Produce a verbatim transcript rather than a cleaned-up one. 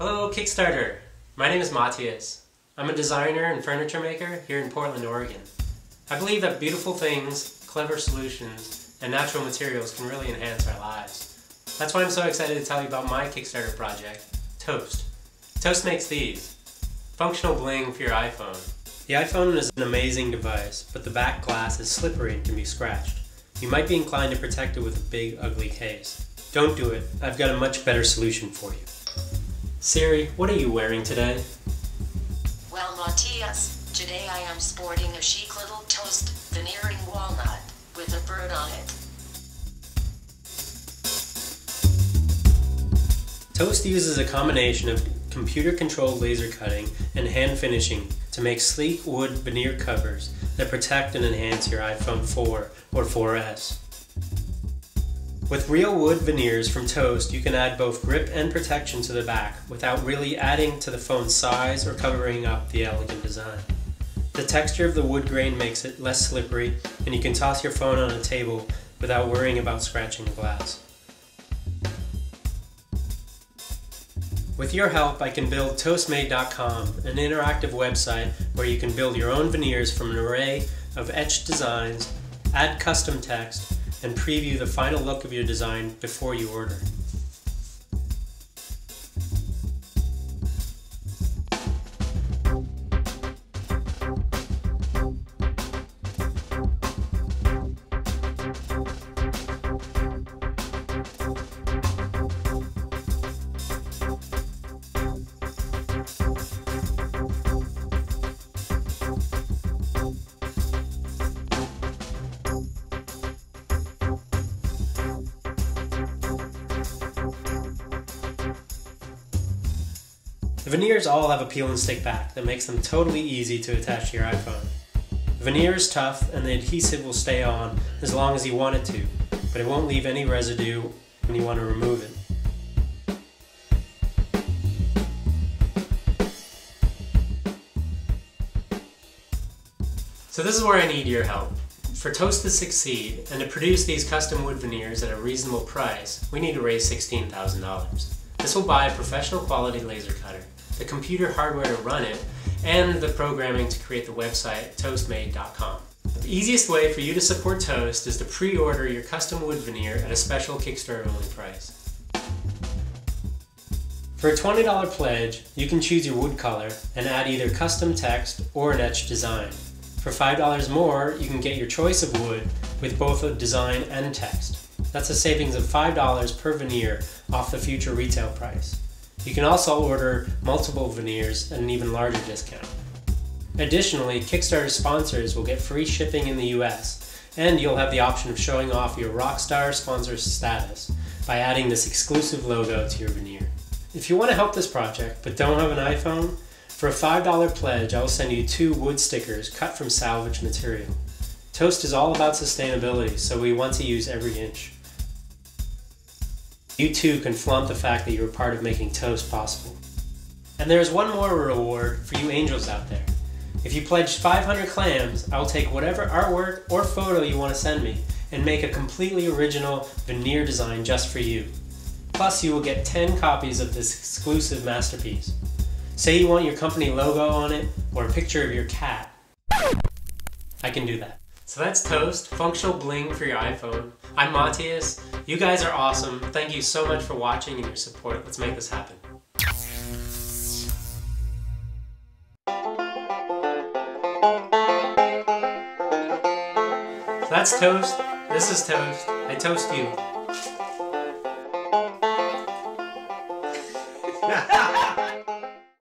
Hello, Kickstarter! My name is Matthias. I'm a designer and furniture maker here in Portland, Oregon. I believe that beautiful things, clever solutions, and natural materials can really enhance our lives. That's why I'm so excited to tell you about my Kickstarter project, Toast. Toast makes these. Functional bling for your iPhone. The iPhone is an amazing device, but the back glass is slippery and can be scratched. You might be inclined to protect it with a big, ugly case. Don't do it. I've got a much better solution for you. Siri, what are you wearing today? Well, Matthias, today I am sporting a chic little toast veneering walnut with a bird on it. Toast uses a combination of computer-controlled laser cutting and hand finishing to make sleek wood veneer covers that protect and enhance your iPhone four or four S. With real wood veneers from Toast, you can add both grip and protection to the back without really adding to the phone's size or covering up the elegant design. The texture of the wood grain makes it less slippery, and you can toss your phone on a table without worrying about scratching the glass. With your help, I can build toast made dot com, an interactive website where you can build your own veneers from an array of etched designs, add custom text, and preview the final look of your design before you order. The veneers all have a peel and stick back that makes them totally easy to attach to your iPhone. The veneer is tough and the adhesive will stay on as long as you want it to, but it won't leave any residue when you want to remove it. So this is where I need your help. For Toast to succeed and to produce these custom wood veneers at a reasonable price, we need to raise sixteen thousand dollars. This will buy a professional quality laser cutter, the computer hardware to run it, and the programming to create the website toast made dot com. The easiest way for you to support Toast is to pre-order your custom wood veneer at a special Kickstarter-only price. For a twenty dollar pledge, you can choose your wood color and add either custom text or an etched design. For five dollars more, you can get your choice of wood with both a design and text. That's a savings of five dollars per veneer off the future retail price. You can also order multiple veneers at an even larger discount. Additionally, Kickstarter sponsors will get free shipping in the U S, and you'll have the option of showing off your rockstar sponsor status by adding this exclusive logo to your veneer. If you want to help this project but don't have an iPhone, for a five dollar pledge I will send you two wood stickers cut from salvaged material. Toast is all about sustainability, so we want to use every inch. You too can flaunt the fact that you were part of making Toast possible. And there is one more reward for you angels out there. If you pledge five hundred clams, I will take whatever artwork or photo you want to send me and make a completely original veneer design just for you. Plus, you will get ten copies of this exclusive masterpiece. Say you want your company logo on it or a picture of your cat. I can do that. So that's Toast, functional bling for your iPhone. I'm Matthias. You guys are awesome. Thank you so much for watching and your support. Let's make this happen. So that's Toast. This is Toast. I toast you.